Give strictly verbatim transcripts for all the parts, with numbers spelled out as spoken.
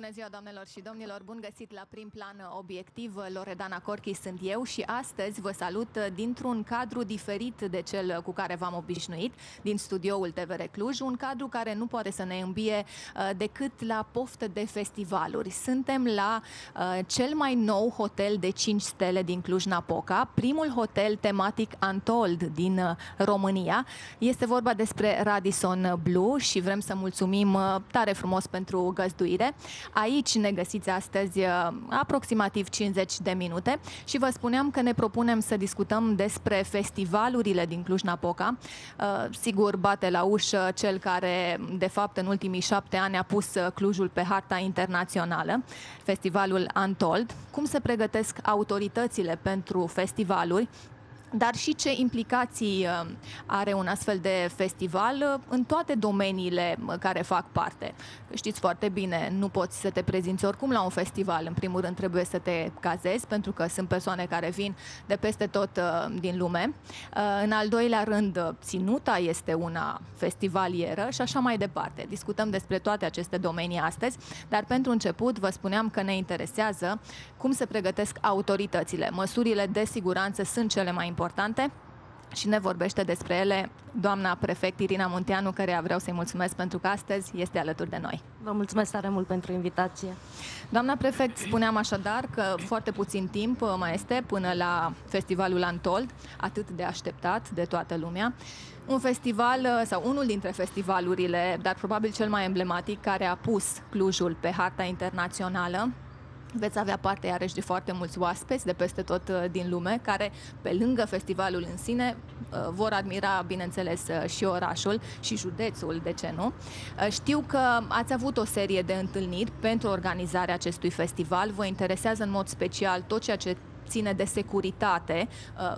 Bună ziua, doamnelor și domnilor! Bun găsit la Prim-plan obiectiv! Loredana Corchis sunt eu și astăzi vă salut dintr-un cadru diferit de cel cu care v-am obișnuit, din studioul T V R Cluj, un cadru care nu poate să ne îmbie decât la poftă de festivaluri. Suntem la cel mai nou hotel de cinci stele din Cluj-Napoca, primul hotel tematic Untold din România. Este vorba despre Radisson Blu și vrem să mulțumim tare frumos pentru găzduire. Aici ne găsiți astăzi aproximativ cincizeci de minute și vă spuneam că ne propunem să discutăm despre festivalurile din Cluj-Napoca. Sigur, bate la ușă cel care, de fapt, în ultimii șapte ani a pus Clujul pe harta internațională, festivalul Untold. Cum se pregătesc autoritățile pentru festivaluri? Dar și ce implicații are un astfel de festival în toate domeniile care fac parte. Știți foarte bine, nu poți să te prezinți oricum la un festival. În primul rând trebuie să te cazezi, pentru că sunt persoane care vin de peste tot din lume. În al doilea rând, ținuta este una festivalieră și așa mai departe. Discutăm despre toate aceste domenii astăzi, dar pentru început vă spuneam că ne interesează cum se pregătesc autoritățile. Măsurile de siguranță sunt cele mai importante. importante și ne vorbește despre ele doamna prefect Irina Munteanu, care vreau să-i mulțumesc pentru că astăzi este alături de noi. Vă mulțumesc tare mult pentru invitație. Doamna prefect, spuneam așadar că foarte puțin timp mai este până la festivalul Untold, atât de așteptat de toată lumea. Un festival sau unul dintre festivalurile, dar probabil cel mai emblematic, care a pus Clujul pe harta internațională. Veți avea parte iarăși de foarte mulți oaspeți de peste tot din lume, care pe lângă festivalul în sine vor admira, bineînțeles, și orașul și județul, de ce nu. Știu că ați avut o serie de întâlniri pentru organizarea acestui festival. Vă interesează în mod special tot ceea ce ține de securitate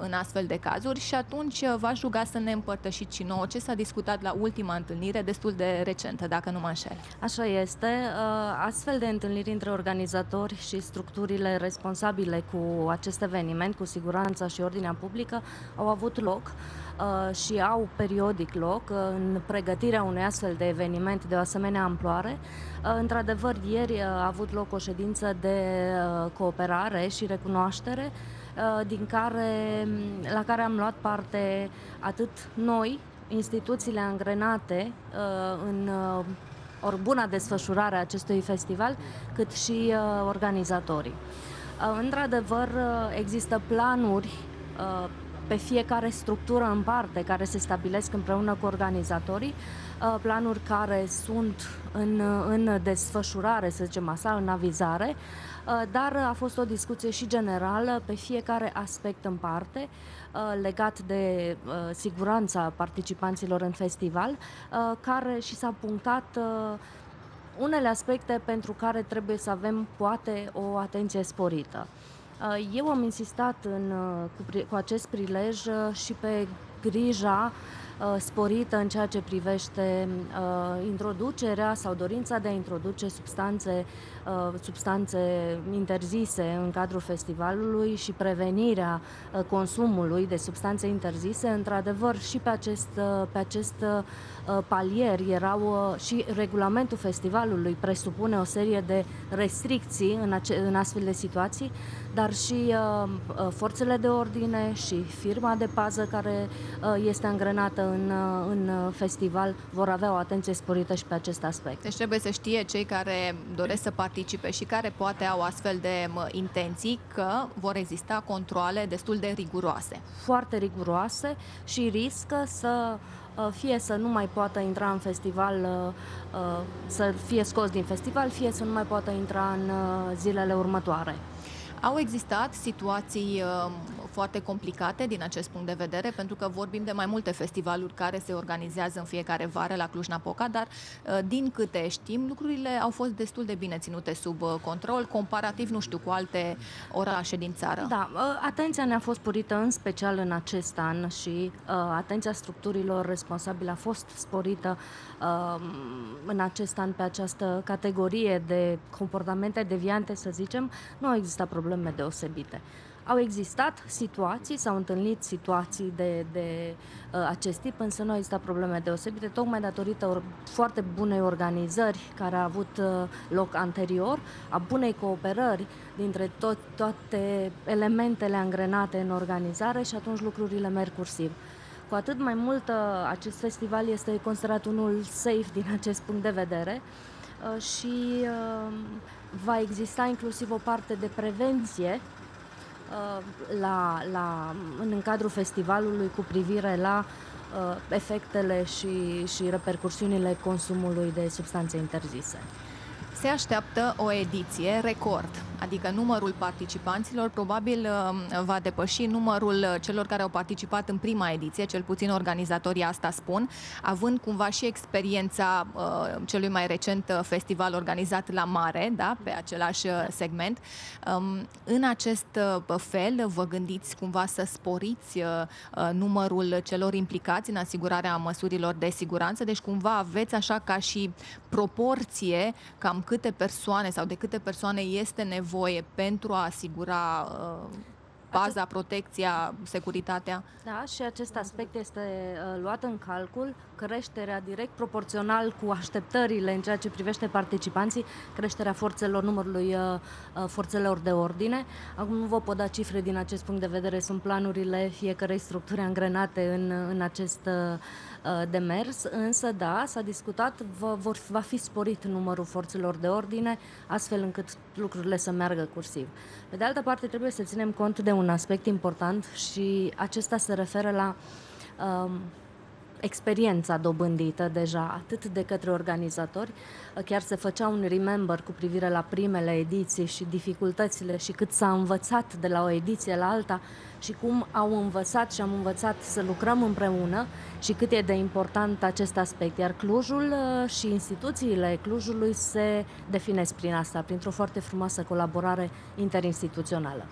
în astfel de cazuri și atunci v-aș ruga să ne împărtășiți și nouă ce s-a discutat la ultima întâlnire, destul de recentă, dacă nu mă înșel. Așa este. Astfel de întâlniri între organizatori și structurile responsabile cu acest eveniment, cu siguranța și ordinea publică, au avut loc și au periodic loc în pregătirea unui astfel de eveniment de o asemenea amploare. Într-adevăr, ieri a avut loc o ședință de cooperare și recunoaștere din care, la care am luat parte atât noi, instituțiile angrenate în or, buna desfășurare a acestui festival, cât și organizatorii. Într-adevăr, există planuri pe fiecare structură în parte care se stabilesc împreună cu organizatorii, planuri care sunt în, în desfășurare, să zicem așa, în avizare, dar a fost o discuție și generală pe fiecare aspect în parte legat de siguranța participanților în festival, care și s-a punctat unele aspecte pentru care trebuie să avem poate o atenție sporită. Eu am insistat în, cu, cu acest prilej și pe grija uh, sporită în ceea ce privește uh, introducerea sau dorința de a introduce substanțe, uh, substanțe interzise în cadrul festivalului și prevenirea uh, consumului de substanțe interzise. Într-adevăr, și pe acest, uh, pe acest uh, palier erau uh, și regulamentul festivalului presupune o serie de restricții în, ace în astfel de situații, dar și uh, forțele de ordine și firma de pază care este angrenată în, în festival vor avea o atenție sporită și pe acest aspect. Deci trebuie să știe cei care doresc să participe și care poate au astfel de intenții că vor exista controale destul de riguroase. Foarte riguroase și riscă să fie să nu mai poată intra în festival, să fie scos din festival, fie să nu mai poată intra în zilele următoare. Au existat situații foarte complicate din acest punct de vedere, pentru că vorbim de mai multe festivaluri care se organizează în fiecare vară la Cluj-Napoca, dar din câte știm, lucrurile au fost destul de bine ținute sub control, comparativ, nu știu, cu alte orașe din țară. Da, atenția ne-a fost sporită în special în acest an și atenția structurilor responsabile a fost sporită în acest an pe această categorie de comportamente deviante, să zicem. Nu au existat probleme deosebite. Au existat situații, s-au întâlnit situații de, de uh, acest tip, însă nu au existat probleme deosebite, tocmai datorită or, foarte bunei organizări care a avut uh, loc anterior, a bunei cooperări dintre tot, toate elementele angrenate în organizare și atunci lucrurile merg cursiv. Cu atât mai mult, uh, acest festival este considerat unul safe din acest punct de vedere uh, și uh, va exista inclusiv o parte de prevenție La, la, în cadrul festivalului cu privire la uh, efectele și, și repercursiunile consumului de substanțe interzise. Se așteaptă o ediție record, adică numărul participanților probabil va depăși numărul celor care au participat în prima ediție, cel puțin organizatorii asta spun, având cumva și experiența uh, celui mai recent festival organizat la mare, da, pe același segment. Um, în acest fel, vă gândiți cumva să sporiți uh, numărul celor implicați în asigurarea măsurilor de siguranță, deci cumva aveți așa ca și proporție cam câte persoane sau de câte persoane este nevoie pentru a asigura uh, baza, protecția, securitatea. Da, și acest aspect este uh, luat în calcul, creșterea direct proporțional cu așteptările în ceea ce privește participanții, creșterea forțelor, numărului uh, uh, forțelor de ordine. Acum nu vă pot da cifre din acest punct de vedere, sunt planurile fiecărei structuri angrenate în, în acest uh, demers, însă da, s-a discutat, va, vor, va fi sporit numărul forțelor de ordine, astfel încât lucrurile să meargă cursiv. Pe de altă parte, trebuie să ținem cont de un aspect important și acesta se referă la um, experiența dobândită deja atât de către organizatori, chiar se făcea un remember cu privire la primele ediții și dificultățile și cât s-a învățat de la o ediție la alta și cum au învățat și am învățat să lucrăm împreună și cât e de important acest aspect. Iar Clujul și instituțiile Clujului se definesc prin asta, printr-o foarte frumoasă colaborare interinstituțională.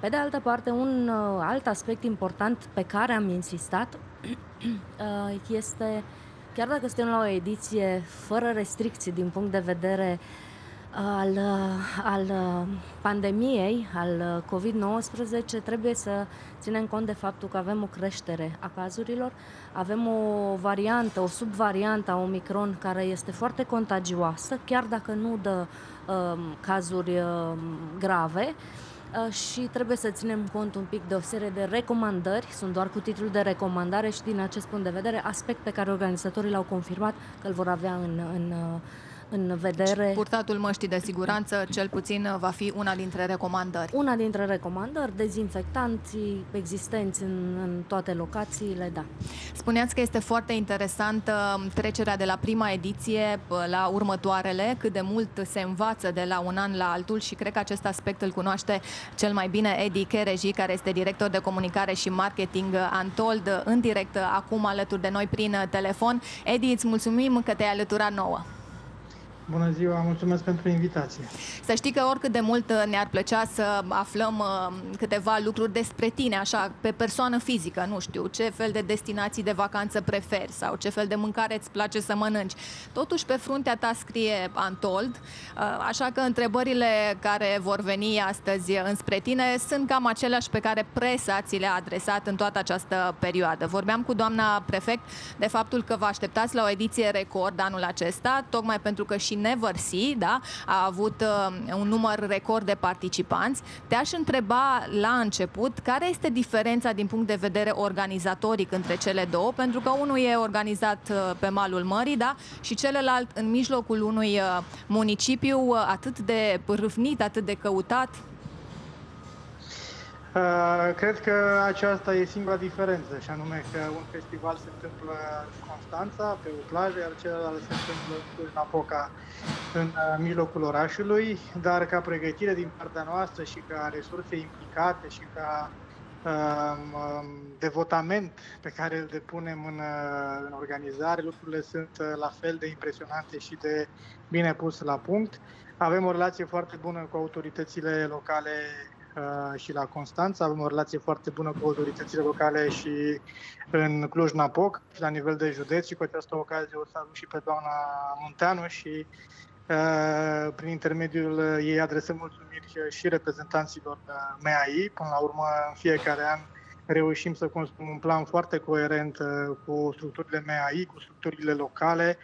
Pe de altă parte, un alt aspect important pe care am insistat este, chiar dacă suntem la o ediție fără restricții din punct de vedere al, al pandemiei, al COVID nouăsprezece, trebuie să ținem cont de faptul că avem o creștere a cazurilor, avem o variantă, o subvariantă a Omicron care este foarte contagioasă, chiar dacă nu dă um, cazuri um, grave, și trebuie să ținem cont un pic de o serie de recomandări, sunt doar cu titlul de recomandare și din acest punct de vedere, aspect pe care organizatorii l-au confirmat că îl vor avea în, în, în vedere. Purtatul măștii de siguranță, cel puțin, va fi una dintre recomandări. Una dintre recomandări, dezinfectanții existenți în, în toate locațiile, da. Spuneați că este foarte interesantă trecerea de la prima ediție la următoarele, cât de mult se învață de la un an la altul și cred că acest aspect îl cunoaște cel mai bine Edy Chereji, care este director de comunicare și marketing Untold, în direct acum alături de noi prin telefon. Edy, îți mulțumim că te-ai alăturat nouă. Bună ziua, mulțumesc pentru invitație. Să știi că oricât de mult ne-ar plăcea să aflăm câteva lucruri despre tine, așa, pe persoană fizică, nu știu, ce fel de destinații de vacanță preferi sau ce fel de mâncare îți place să mănânci. Totuși, pe fruntea ta scrie Untold, așa că întrebările care vor veni astăzi înspre tine sunt cam aceleași pe care presa ți le-a adresat în toată această perioadă. Vorbeam cu doamna prefect de faptul că vă așteptați la o ediție record anul acesta, tocmai pentru că și Neversea, da, a avut uh, un număr record de participanți. Te-aș întreba la început care este diferența din punct de vedere organizatoric între cele două, pentru că unul e organizat uh, pe malul mării, da, și celălalt în mijlocul unui uh, municipiu uh, atât de râvnit, atât de căutat. Uh, cred că aceasta e singura diferență, și anume că un festival se întâmplă în Constanța, pe o plajă, iar celălalt se întâmplă în Cluj-Napoca, în uh, mijlocul orașului, dar ca pregătire din partea noastră și ca resurse implicate și ca uh, devotament pe care îl depunem în, uh, în organizare, lucrurile sunt uh, la fel de impresionante și de bine puse la punct. Avem o relație foarte bună cu autoritățile locale și la Constanța, avem o relație foarte bună cu autoritățile locale și în Cluj-Napoca, la nivel de județ, și cu această ocazie o salut și pe doamna Munteanu și Prin intermediul ei adresăm mulțumiri și reprezentanților M A I. Până la urmă, în fiecare an reușim să construim un plan foarte coerent cu structurile M A I, cu structurile locale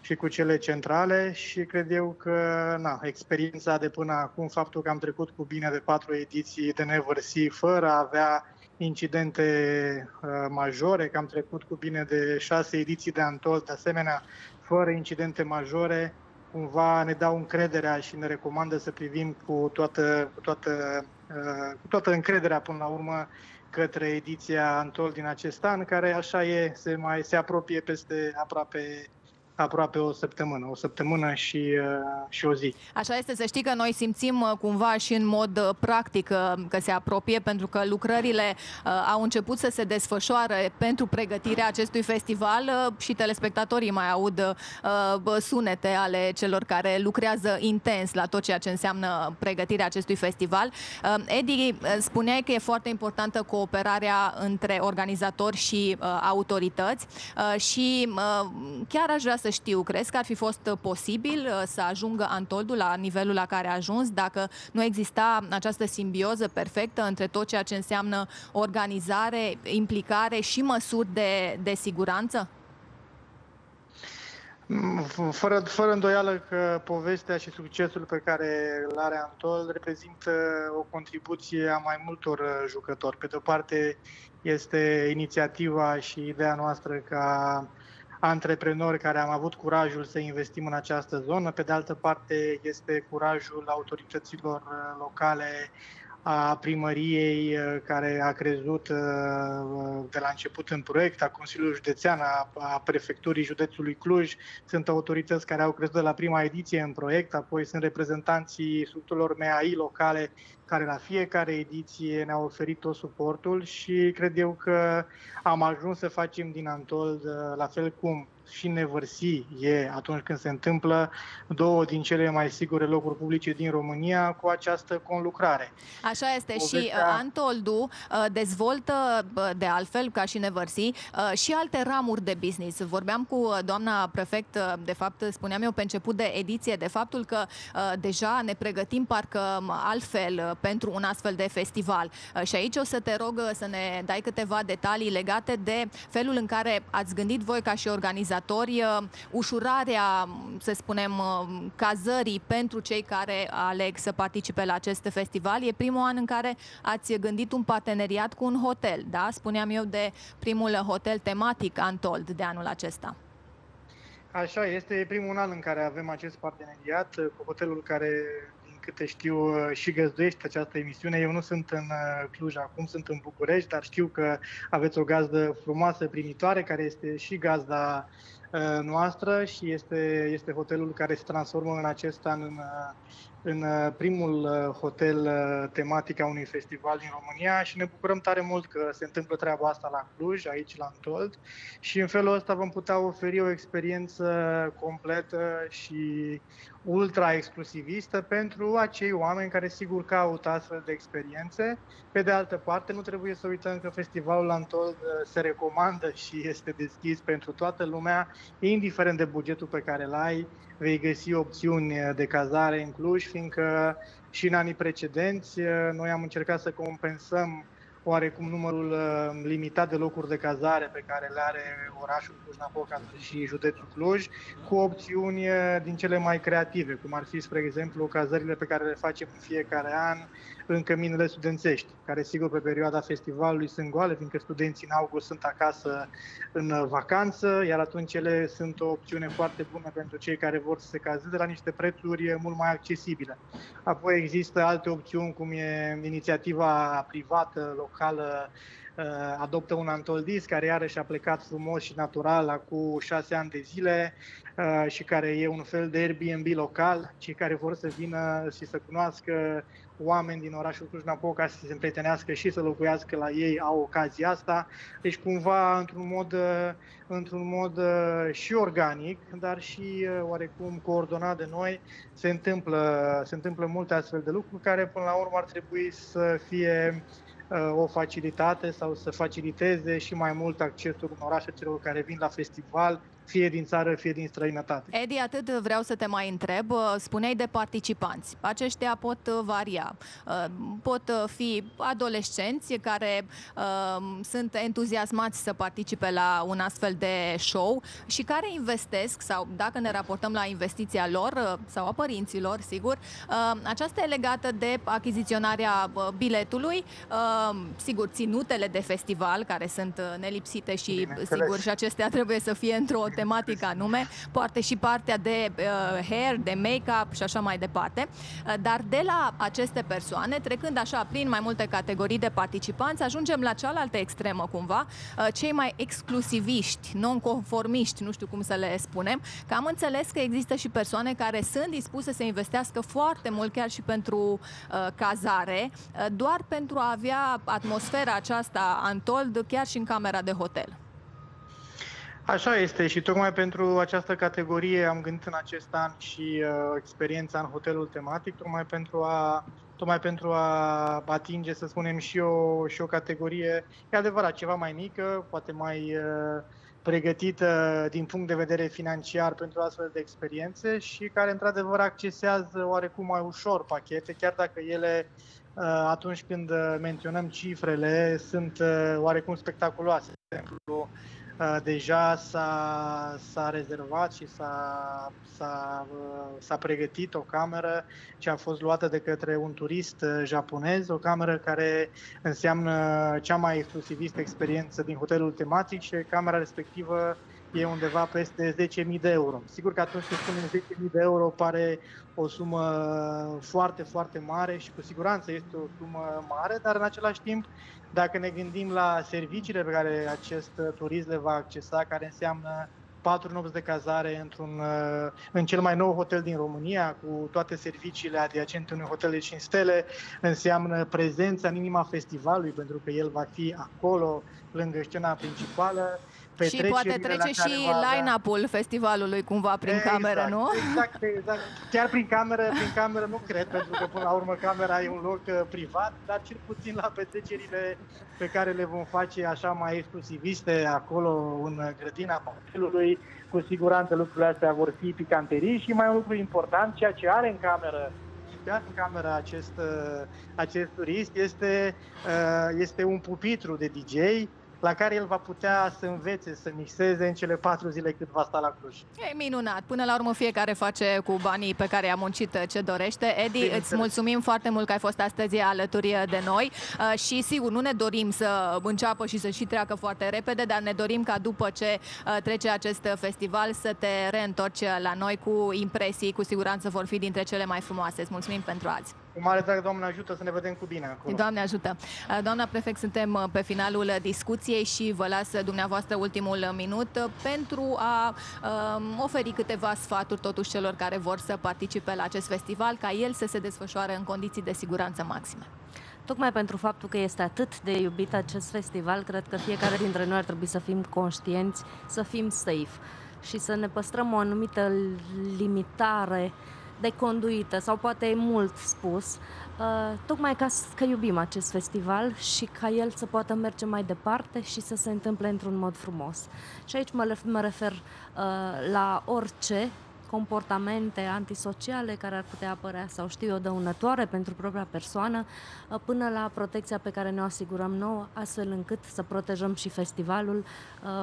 și cu cele centrale și cred eu că na, experiența de până acum, faptul că am trecut cu bine de patru ediții de Neversea fără a avea incidente uh, majore, că am trecut cu bine de șase ediții de Untold, de asemenea, fără incidente majore, cumva ne dau încrederea și ne recomandă să privim cu toată, cu toată, uh, cu toată încrederea până la urmă către ediția Untold din acest an, care așa e, se, mai, se apropie peste aproape aproape o săptămână, o săptămână și, uh, și o zi. Așa este, să știi că noi simțim cumva și în mod practic că se apropie, pentru că lucrările uh, au început să se desfășoare pentru pregătirea acestui festival uh, și telespectatorii mai aud uh, sunete ale celor care lucrează intens la tot ceea ce înseamnă pregătirea acestui festival. Uh, Edy, spuneai că e foarte importantă cooperarea între organizatori și uh, autorități uh, și uh, chiar aș vrea să știu, crezi că ar fi fost posibil să ajungă Untold-ul la nivelul la care a ajuns dacă nu exista această simbioză perfectă între tot ceea ce înseamnă organizare, implicare și măsuri de, de siguranță? Fără, fără îndoială că povestea și succesul pe care îl are Untold reprezintă o contribuție a mai multor jucători. Pe de-o parte este inițiativa și ideea noastră ca antreprenori care am avut curajul să investim în această zonă. Pe de altă parte, este curajul autorităților locale, a primăriei care a crezut de la început în proiect, a Consiliului Județean, a Prefecturii Județului Cluj. Sunt autorități care au crezut de la prima ediție în proiect, apoi sunt reprezentanții structurilor M A I locale care la fiecare ediție ne-au oferit tot suportul și cred eu că am ajuns să facem din Untold, la fel cum și Neversea e atunci când se întâmplă, două din cele mai sigure locuri publice din România, cu această conlucrare. Așa este. Povestea... și Untold-ul dezvoltă, de altfel, ca și Neversea, și alte ramuri de business. Vorbeam cu doamna prefect, de fapt spuneam eu pe început de ediție, de faptul că deja ne pregătim parcă altfel pentru un astfel de festival. Și aici o să te rog să ne dai câteva detalii legate de felul în care ați gândit voi ca și organizatori ușurarea, să spunem, cazării pentru cei care aleg să participe la acest festival. E primul an în care ați gândit un parteneriat cu un hotel, da? Spuneam eu de primul hotel tematic Untold de anul acesta. Așa este, primul an în care avem acest parteneriat cu hotelul care, câte știu, și găzduiește această emisiune. Eu nu sunt în Cluj acum, sunt în București, dar știu că aveți o gazdă frumoasă, primitoare, care este și gazda noastră și este, este hotelul care se transformă în acest an în, în primul hotel tematic a unui festival din România și ne bucurăm tare mult că se întâmplă treaba asta la Cluj, aici la Untold și în felul ăsta vom putea oferi o experiență completă și ultra-exclusivistă pentru acei oameni care sigur caută astfel de experiențe. Pe de altă parte, nu trebuie să uităm că festivalul Untold se recomandă și este deschis pentru toată lumea, indiferent de bugetul pe care îl ai, vei găsi opțiuni de cazare în Cluj, fiindcă și în anii precedenți noi am încercat să compensăm oarecum numărul limitat de locuri de cazare pe care le are orașul Cluj-Napoca și județul Cluj, cu opțiuni din cele mai creative, cum ar fi, spre exemplu, cazările pe care le facem în fiecare an în căminele studențești, care sigur pe perioada festivalului sunt goale, fiindcă studenții în august sunt acasă în vacanță, iar atunci ele sunt o opțiune foarte bună pentru cei care vor să se cazeze la niște prețuri mult mai accesibile. Apoi există alte opțiuni, cum e inițiativa privată, locală, adoptă un Untoldist, care iarăși a plecat frumos și natural acum șase ani de zile și care e un fel de Airbnb local, cei care vor să vină și să cunoască oameni din orașul Cluj-Napoca, să se împrietenească și să locuiască la ei, au ocazia asta. Deci cumva într-un mod, într-un mod și organic, dar și oarecum coordonat de noi, se întâmplă, se întâmplă multe astfel de lucruri care până la urmă ar trebui să fie o facilitate sau să faciliteze și mai mult accesul în orașe celor care vin la festival fie din țară, fie din străinătate. Edy, atât vreau să te mai întreb. Spuneai de participanți. Aceștia pot varia. Pot fi adolescenți care sunt entuziasmați să participe la un astfel de show și care investesc, sau dacă ne raportăm la investiția lor sau a părinților, sigur, aceasta e legată de achiziționarea biletului, sigur, ținutele de festival, care sunt nelipsite și, sigur, și acestea trebuie să fie într-o tematică anume, poate și partea de uh, hair, de make-up și așa mai departe. Dar de la aceste persoane, trecând așa prin mai multe categorii de participanți, ajungem la cealaltă extremă cumva, uh, cei mai exclusiviști, non-conformiști, nu știu cum să le spunem, că am înțeles că există și persoane care sunt dispuse să investească foarte mult chiar și pentru uh, cazare, uh, doar pentru a avea atmosfera aceasta Untold chiar și în camera de hotel. Așa este și tocmai pentru această categorie am gândit în acest an și uh, experiența în hotelul tematic, tocmai pentru a, tocmai pentru a atinge, să spunem, și o, și o categorie, e adevărat, ceva mai mică, poate mai uh, pregătită din punct de vedere financiar pentru astfel de experiențe și care, într-adevăr, accesează oarecum mai ușor pachete, chiar dacă ele, uh, atunci când menționăm cifrele, sunt uh, oarecum spectaculoase. De exemplu, deja s-a rezervat și s-a pregătit o cameră ce a fost luată de către un turist japonez, o cameră care înseamnă cea mai exclusivistă experiență din hotelul tematic și camera respectivă e undeva peste zece mii de euro. Sigur că atunci când spunem zece mii de euro pare o sumă foarte, foarte mare și cu siguranță este o sumă mare, dar în același timp, dacă ne gândim la serviciile pe care acest turist le va accesa, care înseamnă patru nopți de cazare într-un, în cel mai nou hotel din România, cu toate serviciile adiacente unui hotel de cinci stele, înseamnă prezența în inima festivalului, pentru că el va fi acolo, lângă scena principală. Și poate trece și line-up-ul festivalului cumva prin exact, cameră, nu? Exact, exact. Chiar prin cameră, prin cameră nu cred, pentru că până la urmă camera e un loc privat, dar cel puțin la petrecerile pe care le vom face așa mai exclusiviste acolo în grădina hotelului, cu siguranță lucrurile astea vor fi picanterii și mai un lucru important, ceea ce are în cameră în camera acest, acest turist este, este un pupitru de D J la care el va putea să învețe, să mixeze în cele patru zile cât va sta la Cluj. E minunat! Până la urmă fiecare face cu banii pe care i-a muncit ce dorește. Edy, îți mulțumim foarte mult că ai fost astăzi alături de noi și sigur, nu ne dorim să înceapă și să și treacă foarte repede, dar ne dorim ca după ce trece acest festival să te reîntorci la noi cu impresii, cu siguranță vor fi dintre cele mai frumoase. Îți mulțumim pentru azi! Cu mare drag, Doamne ajută, să ne vedem cu bine acolo. Doamne ajută. Doamna prefect, suntem pe finalul discuției și vă las dumneavoastră ultimul minut pentru a um, oferi câteva sfaturi totuși celor care vor să participe la acest festival, ca el să se desfășoare în condiții de siguranță maxime. Tocmai pentru faptul că este atât de iubit acest festival, cred că fiecare dintre noi ar trebui să fim conștienți, să fim safe și să ne păstrăm o anumită limitare de conduită, sau poate e mult spus, uh, tocmai ca că iubim acest festival și ca el să poată merge mai departe și să se întâmple într-un mod frumos. Și aici mă, mă refer uh, la orice comportamente antisociale care ar putea apărea sau, știu eu, dăunătoare pentru propria persoană, uh, până la protecția pe care ne o asigurăm nouă, astfel încât să protejăm și festivalul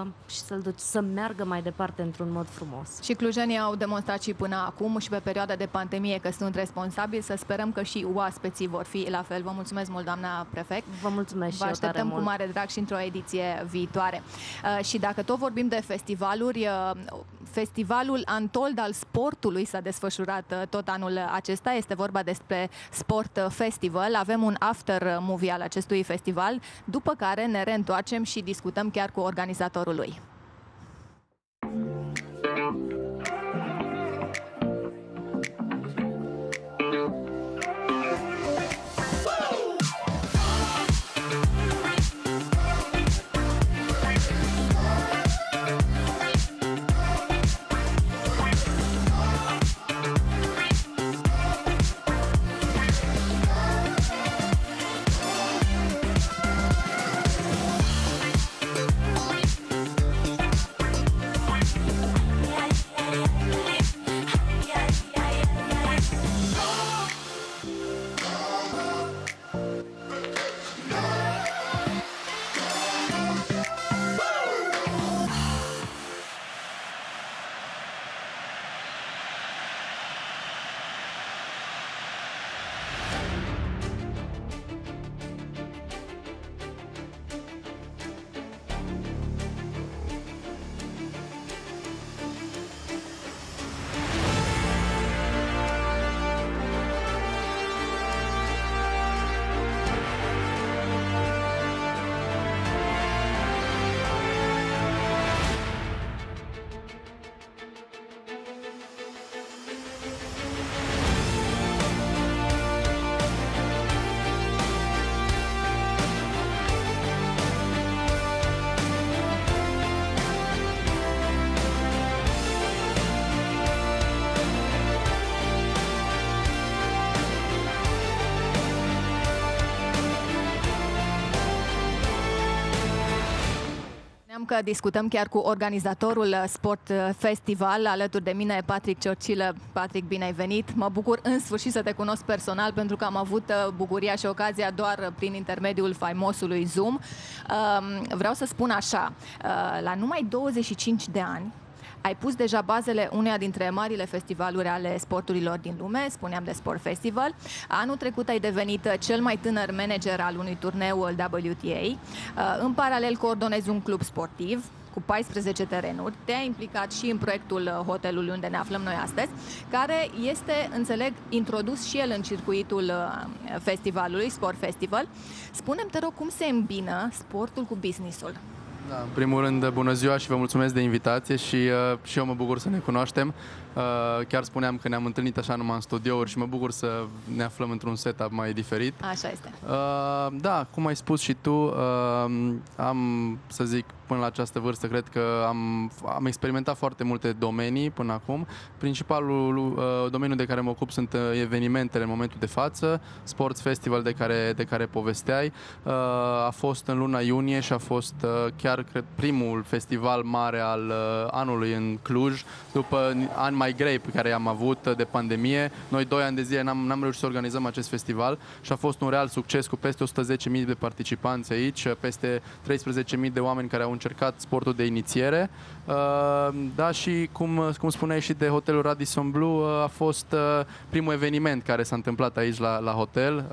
uh, și să-l duci să meargă mai departe într-un mod frumos. Și clujenii au demonstrat și până acum și pe perioada de pandemie că sunt responsabili, să sperăm că și oaspeții vor fi la fel. Vă mulțumesc mult, doamna prefect. Vă mulțumesc și eu tare mult. Vă așteptăm cu mare drag și într-o ediție viitoare. Uh, și dacă tot vorbim de festivaluri, uh, festivalul Untold al sportului s-a desfășurat tot anul acesta. Este vorba despre Sport Festival. Avem un after movie al acestui festival, după care ne reîntoarcem și discutăm chiar cu organizatorul lui. că discutăm chiar cu organizatorul Sport Festival. Alături de mine, Patrick Ciorcilă. Patrick, bine ai venit! Mă bucur în sfârșit să te cunosc personal, pentru că am avut bucuria și ocazia doar prin intermediul faimosului Zoom. Vreau să spun așa, la numai douăzeci și cinci de ani, ai pus deja bazele uneia dintre marile festivaluri ale sporturilor din lume, spuneam de Sport Festival. Anul trecut ai devenit cel mai tânăr manager al unui turneu W T A. În paralel coordonezi un club sportiv cu paisprezece terenuri. Te-ai implicat și în proiectul hotelului unde ne aflăm noi astăzi, care este, înțeleg, introdus și el în circuitul festivalului, Sport Festival. Spune-mi, te rog, cum se îmbină sportul cu business-ul? Da, în primul rând, bună ziua și vă mulțumesc de invitație și, uh, și eu mă bucur să ne cunoaștem. Uh, chiar spuneam că ne-am întâlnit așa numai în studiouri și mă bucur să ne aflăm într-un setup mai diferit. Așa este. Uh, da, cum ai spus și tu, uh, am, să zic, până la această vârstă, cred că am, am experimentat foarte multe domenii până acum. Principalul uh, domeniu de care mă ocup sunt evenimentele în momentul de față, Sports Festival de care, de care povesteai. Uh, a fost în luna iunie și a fost uh, chiar, cred, primul festival mare al uh, anului în Cluj, după ani mai grei pe care i-am avut uh, de pandemie. Noi doi ani de zile n-am, n-am reușit să organizăm acest festival și a fost un real succes cu peste o sută zece mii de participanți aici, peste treisprezece mii de oameni care au încercat sportul de inițiere. Da, și cum, cum spuneai și de hotelul Radisson Blu, a fost primul eveniment care s-a întâmplat aici la, la hotel,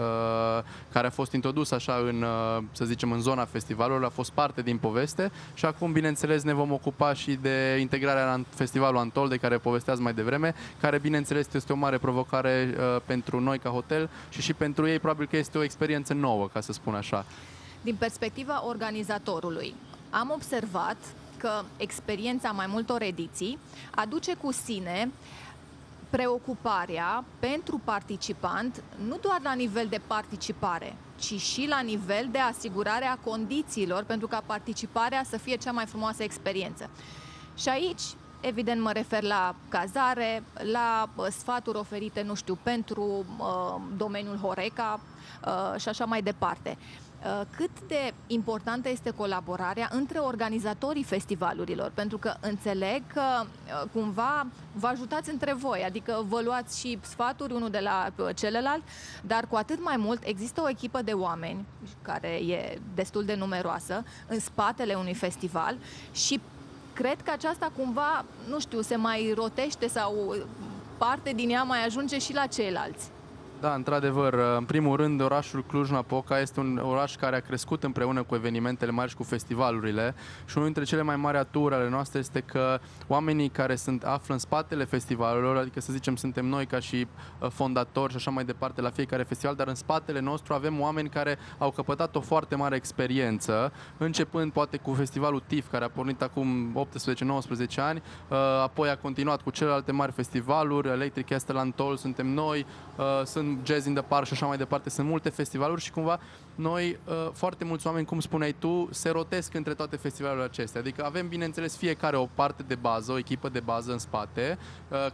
care a fost introdus așa în, să zicem, în zona festivalului, a fost parte din poveste și acum, bineînțeles, ne vom ocupa și de integrarea la festivalul Untold, de care povesteați mai devreme, care, bineînțeles, este o mare provocare pentru noi ca hotel și și pentru ei, probabil că este o experiență nouă, ca să spun așa. Din perspectiva organizatorului, am observat că experiența mai multor ediții aduce cu sine preocuparea pentru participant, nu doar la nivel de participare, ci și la nivel de asigurare a condițiilor pentru ca participarea să fie cea mai frumoasă experiență. Și aici, evident, mă refer la cazare, la sfaturi oferite, nu știu, pentru uh, domeniul Horeca uh, și așa mai departe. Cât de importantă este colaborarea între organizatorii festivalurilor? Pentru că înțeleg că cumva vă ajutați între voi, adică vă luați și sfaturi unul de la celălalt, dar cu atât mai mult există o echipă de oameni, care e destul de numeroasă, în spatele unui festival și cred că aceasta cumva, nu știu, se mai rotește sau parte din ea mai ajunge și la ceilalți. Da, într-adevăr, în primul rând, orașul Cluj-Napoca este un oraș care a crescut împreună cu evenimentele mari și cu festivalurile și unul dintre cele mai mari aturi ale noastre este că oamenii care sunt află în spatele festivalurilor, adică să zicem suntem noi ca și fondatori și așa mai departe la fiecare festival, dar în spatele nostru avem oameni care au căpătat o foarte mare experiență, începând poate cu festivalul TIFF, care a pornit acum optsprezece nouăsprezece ani, apoi a continuat cu celelalte mari festivaluri, Electric Castle, Untold, suntem noi, sunt Jazz in the Park și așa mai departe. Sunt multe festivaluri și cumva noi, foarte mulți oameni, cum spuneai tu, se rotesc între toate festivalurile acestea. Adică avem, bineînțeles, fiecare o parte de bază, o echipă de bază în spate,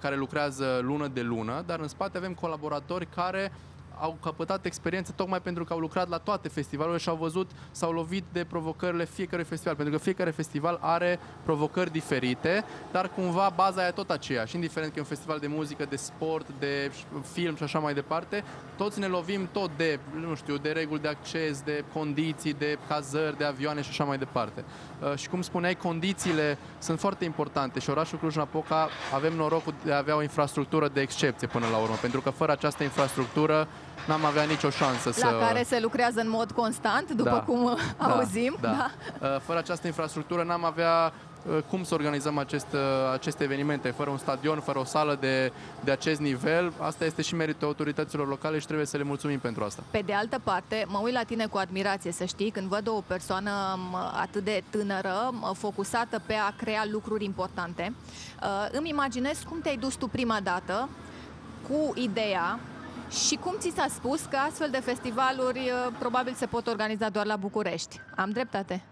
care lucrează lună de lună, dar în spate avem colaboratori care au căpătat experiență tocmai pentru că au lucrat la toate festivalurile și au văzut, s-au lovit de provocările fiecărui festival, pentru că fiecare festival are provocări diferite, dar cumva baza e tot aceeași, indiferent că e un festival de muzică, de sport, de film și așa mai departe, toți ne lovim tot de, nu știu, de reguli de acces, de condiții, de cazări, de avioane și așa mai departe. Și cum spuneai, condițiile sunt foarte importante și orașul Cluj-Napoca avem norocul de a avea o infrastructură de excepție până la urmă, pentru că fără această infrastructură n-am avea nicio șansă la să... La care se lucrează în mod constant, după da, cum da, auzim. Da. Da. Fără această infrastructură n-am avea cum să organizăm acest, aceste evenimente. Fără un stadion, fără o sală de, de acest nivel, asta este și meritul autorităților locale și trebuie să le mulțumim pentru asta. Pe de altă parte, mă uit la tine cu admirație, să știi, când văd o persoană atât de tânără, focusată pe a crea lucruri importante. Îmi imaginez cum te-ai dus tu prima dată cu ideea și cum ți s-a spus că astfel de festivaluri probabil se pot organiza doar la București. Am dreptate?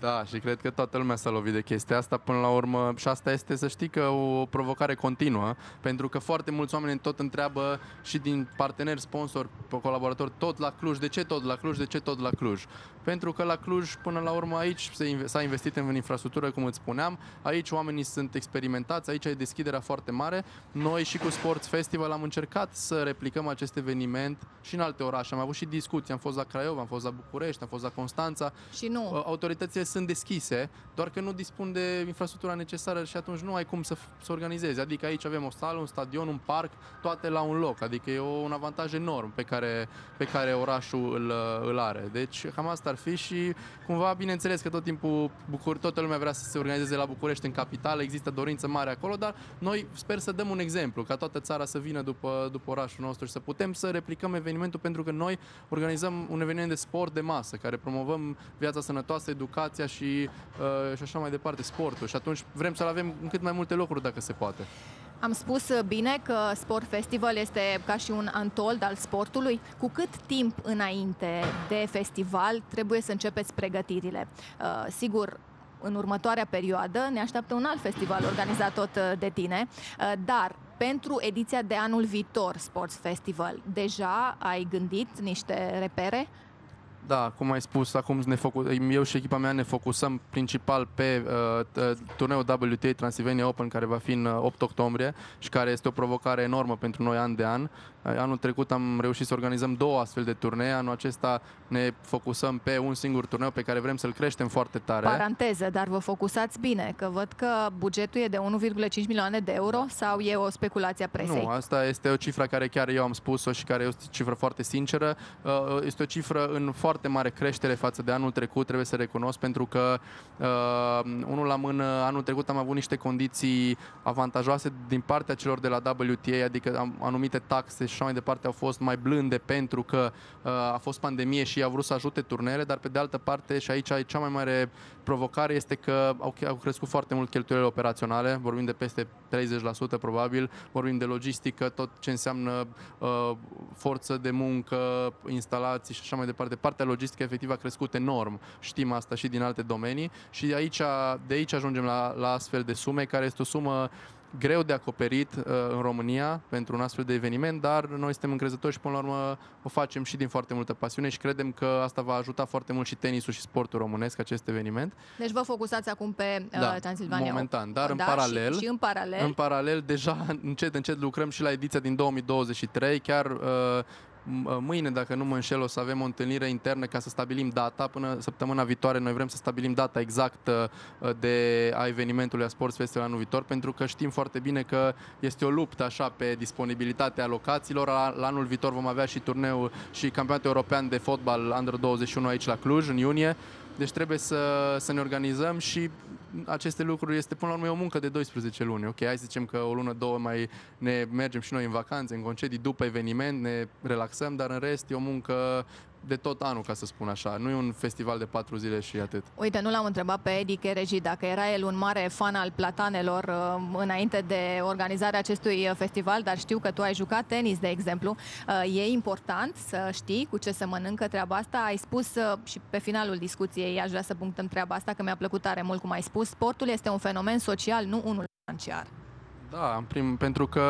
Da, și cred că toată lumea s-a lovit de chestia asta până la urmă și asta este, să știi, că o provocare continuă, pentru că foarte mulți oameni tot întreabă și din parteneri, sponsori, colaboratori, tot la Cluj, de ce tot la Cluj, de ce tot la Cluj? Pentru că la Cluj, până la urmă, aici s-a investit în infrastructură, cum îți spuneam, aici oamenii sunt experimentați, aici e deschiderea foarte mare. Noi și cu Sports Festival am încercat să replicăm acest eveniment și în alte orașe. Am avut și discuții, am fost la Craiova, am fost la București, am fost la Constanța. Și nu. Autoritățile sunt deschise, doar că nu dispun de infrastructura necesară și atunci nu ai cum să, să organizezi. Adică aici avem o sală, un stadion, un parc, toate la un loc. Adică e un avantaj enorm pe care, pe care orașul îl, îl are. Deci cam asta ar fi și cumva, bineînțeles că tot timpul Bucur, toată lumea vrea să se organizeze la București, în capitală, există dorință mare acolo, dar noi sper să dăm un exemplu, ca toată țara să vină după, după orașul nostru și să putem să replicăm evenimentul, pentru că noi organizăm un eveniment de sport de masă, care promovăm viața sănătoasă, educația și, uh, și așa mai departe, sportul, și atunci vrem să-l avem în cât mai multe locuri dacă se poate. Am spus bine că Sport Festival este ca și un Untold al sportului? Cu cât timp înainte de festival trebuie să începeți pregătirile? Uh, sigur, în următoarea perioadă ne așteaptă un alt festival organizat tot de tine, uh, dar pentru ediția de anul viitor, Sports Festival, deja ai gândit niște repere? Da, cum ai spus, acum ne eu și echipa mea ne focusăm principal pe uh, turneul W T A Transylvania Open, care va fi în opt octombrie și care este o provocare enormă pentru noi an de an. Anul trecut am reușit să organizăm două astfel de turnee, anul acesta ne focusăm pe un singur turneu pe care vrem să-l creștem foarte tare. Paranteză, dar vă focusați bine, că văd că bugetul e de unu virgulă cinci milioane de euro sau e o speculație a presei? Nu, asta este o cifră care chiar eu am spus-o și care este o cifră foarte sinceră. Este o cifră în foarte mare creștere față de anul trecut, trebuie să recunosc, pentru că unul la mână, anul trecut am avut niște condiții avantajoase din partea celor de la W T A, adică anumite taxe și așa mai departe au fost mai blânde pentru că uh, a fost pandemie și au vrut să ajute turneele, dar pe de altă parte, și aici cea mai mare provocare este că au, au crescut foarte mult cheltuielile operaționale, vorbim de peste treizeci la sută probabil, vorbim de logistică, tot ce înseamnă uh, forță de muncă, instalații și așa mai departe. Partea logistică efectiv a crescut enorm, știm asta și din alte domenii și aici, de aici ajungem la, la astfel de sume, care este o sumă greu de acoperit uh, în România pentru un astfel de eveniment, dar noi suntem încrezători și până la urmă o facem și din foarte multă pasiune și credem că asta va ajuta foarte mult și tenisul și sportul românesc, acest eveniment. Deci vă focusați acum pe uh, da, Transilvania momentan, dar da, în, paralel, și, și în paralel în paralel deja încet încet lucrăm și la ediția din două mii douăzeci și trei, chiar uh, mâine, dacă nu mă înșel, o să avem o întâlnire internă ca să stabilim data. Până săptămâna viitoare noi vrem să stabilim data exactă de, a evenimentului, a Sports Festival anul viitor, pentru că știm foarte bine că este o luptă așa pe disponibilitatea locațiilor. La, la anul viitor vom avea și turneul și campionatul european de fotbal Under douăzeci și unu aici la Cluj, în iunie. Deci trebuie să, să ne organizăm și aceste lucruri este până la urmă o muncă de doisprezece luni. Ok, hai să zicem că o lună, două mai ne mergem și noi în vacanțe, în concedii, după eveniment, ne relaxăm, dar în rest e o muncă de tot anul, ca să spun așa. Nu e un festival de patru zile și atât. Uite, nu l-am întrebat pe Edy Chereji dacă era el un mare fan al platanelor înainte de organizarea acestui festival, dar știu că tu ai jucat tenis, de exemplu. E important să știi cu ce se mănâncă treaba asta. Ai spus și pe finalul discuției, aș vrea să punctăm treaba asta, că mi-a plăcut tare mult cum ai spus. Sportul este un fenomen social, nu unul financiar. Da, în prim, pentru că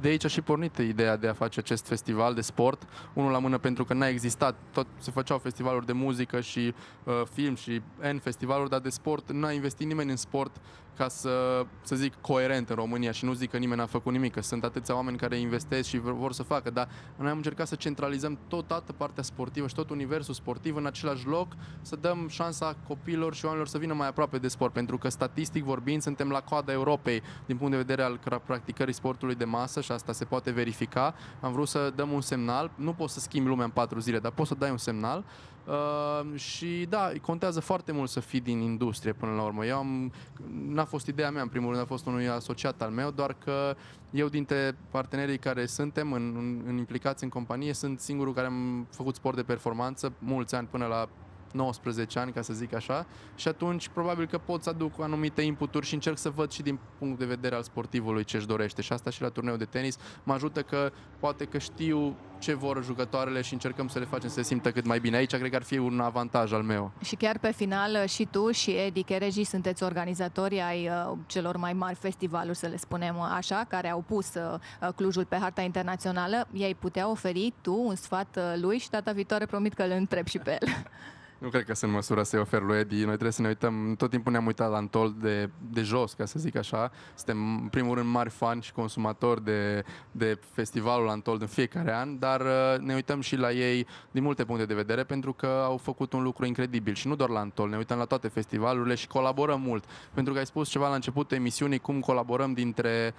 de aici a și pornit ideea de a face acest festival de sport. Unul la mână pentru că n-a existat, tot se făceau festivaluri de muzică și uh, film și N festivaluri, dar de sport n-a investit nimeni în sport, ca să, să zic, coerent în România, și nu zic că nimeni n-a făcut nimic, că sunt atâția oameni care investesc și vor să facă, dar noi am încercat să centralizăm tot, toată partea sportivă și tot universul sportiv în același loc, să dăm șansa copiilor și oamenilor să vină mai aproape de sport, pentru că statistic vorbind suntem la coada Europei din punct de vedere al practicării sportului de masă și asta se poate verifica. Am vrut să dăm un semnal, nu poți să schimbi lumea în patru zile, dar poți să dai un semnal. Uh, și da, contează foarte mult să fii din industrie până la urmă. Eu am, n-a fost ideea mea, în primul rând a fost unui asociat al meu, doar că eu dintre partenerii care suntem în, în, în implicați în companie sunt singurul care am făcut sport de performanță mulți ani, până la nouăsprezece ani, ca să zic așa, și atunci probabil că pot să aduc anumite inputuri și încerc să văd și din punct de vedere al sportivului ce își dorește, și asta și la turneul de tenis mă ajută, că poate că știu ce vor jucătoarele și încercăm să le facem să se simtă cât mai bine. Aici cred că ar fi un avantaj al meu. Și chiar pe final și tu și Edy Chereji sunteți organizatori ai celor mai mari festivaluri, să le spunem așa, care au pus Clujul pe harta internațională. I-ai putea oferi tu un sfat lui și data viitoare promit că îl întreb și pe el. Nu cred că sunt în măsură să-i ofer lui Edy. Noi trebuie să ne uităm, tot timpul ne-am uitat la Untold de, de jos, ca să zic așa. Suntem, în primul rând, mari fani și consumatori de, de festivalul Untold în fiecare an, dar ne uităm și la ei din multe puncte de vedere, pentru că au făcut un lucru incredibil. Și nu doar la Untold, ne uităm la toate festivalurile și colaborăm mult. Pentru că ai spus ceva la începutul emisiunii, cum colaborăm dintre,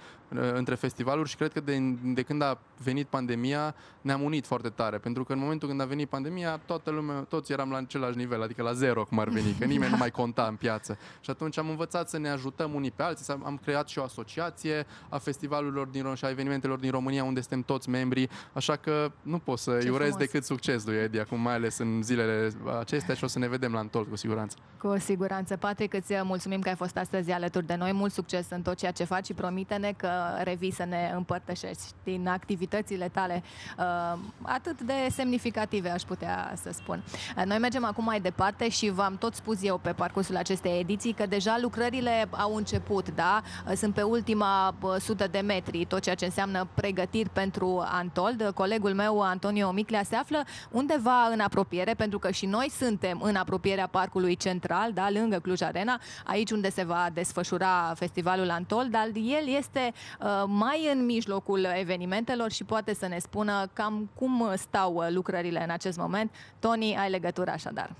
între festivaluri, și cred că de, de când a venit pandemia ne-am unit foarte tare. Pentru că în momentul când a venit pandemia, toată lumea, toți eram la același nivel, adică la zero, cum ar veni, că nimeni nu mai conta în piață. Și atunci am învățat să ne ajutăm unii pe alții, am creat și o asociație a festivalurilor din România și a evenimentelor din România, unde suntem toți membrii, așa că nu pot să-i urez decât succes lui Edy acum, mai ales în zilele acestea, și o să ne vedem la Untold, cu siguranță. Cu siguranță. Patrick, îți mulțumim că ai fost astăzi alături de noi, mult succes în tot ceea ce faci și promite-ne că revii să ne împărtășești din activitățile tale atât de semnificative, aș putea să spun. Noi mergem acum mai departe și v-am tot spus eu pe parcursul acestei ediții că deja lucrările au început, da? Sunt pe ultima sută de metri, tot ceea ce înseamnă pregătiri pentru Untold. Colegul meu, Antonio Miclea, se află undeva în apropiere, pentru că și noi suntem în apropierea Parcului Central, da? Lângă Cluj Arena, aici unde se va desfășura festivalul Untold, dar el este mai în mijlocul evenimentelor și poate să ne spună cam cum stau lucrările în acest moment. Tony, ai legătura așadar.